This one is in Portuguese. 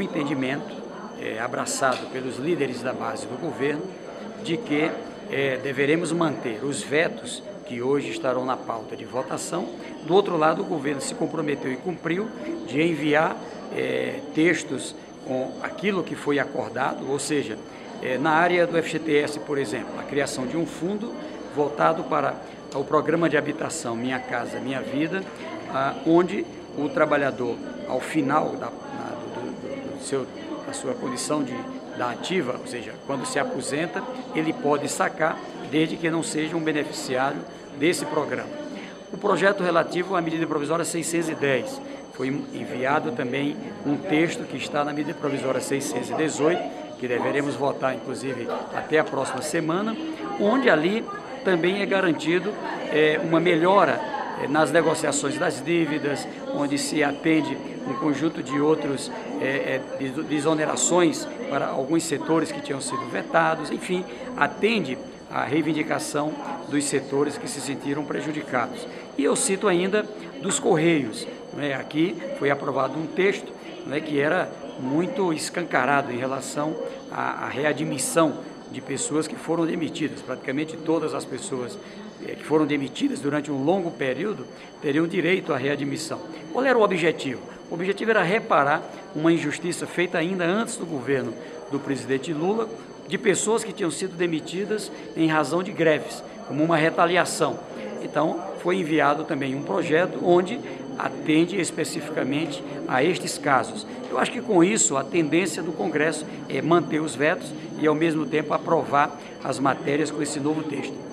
O entendimento abraçado pelos líderes da base do governo de que deveremos manter os vetos que hoje estarão na pauta de votação. Do outro lado, o governo se comprometeu e cumpriu de enviar textos com aquilo que foi acordado, ou seja, na área do FGTS, por exemplo, a criação de um fundo voltado para o programa de habitação Minha Casa, Minha Vida, onde o trabalhador, ao final da sua condição da ativa, ou seja, quando se aposenta, ele pode sacar, desde que não seja um beneficiário desse programa. O projeto relativo à medida provisória 610, foi enviado também um texto que está na medida provisória 618, que deveremos votar, inclusive, até a próxima semana, onde ali também é garantido uma melhora nas negociações das dívidas, onde se atende um conjunto de outros de exonerações para alguns setores que tinham sido vetados, enfim, atende a reivindicação dos setores que se sentiram prejudicados. E eu cito ainda dos Correios. Aqui foi aprovado um texto que era muito escancarado em relação à readmissão de pessoas que foram demitidas. Praticamente todas as pessoas que foram demitidas durante um longo período teriam direito à readmissão. Qual era o objetivo? O objetivo era reparar uma injustiça feita ainda antes do governo do presidente Lula, de pessoas que tinham sido demitidas em razão de greves, como uma retaliação. Então, foi enviado também um projeto onde atende especificamente a estes casos. Eu acho que com isso a tendência do Congresso é manter os vetos e ao mesmo tempo aprovar as matérias com esse novo texto.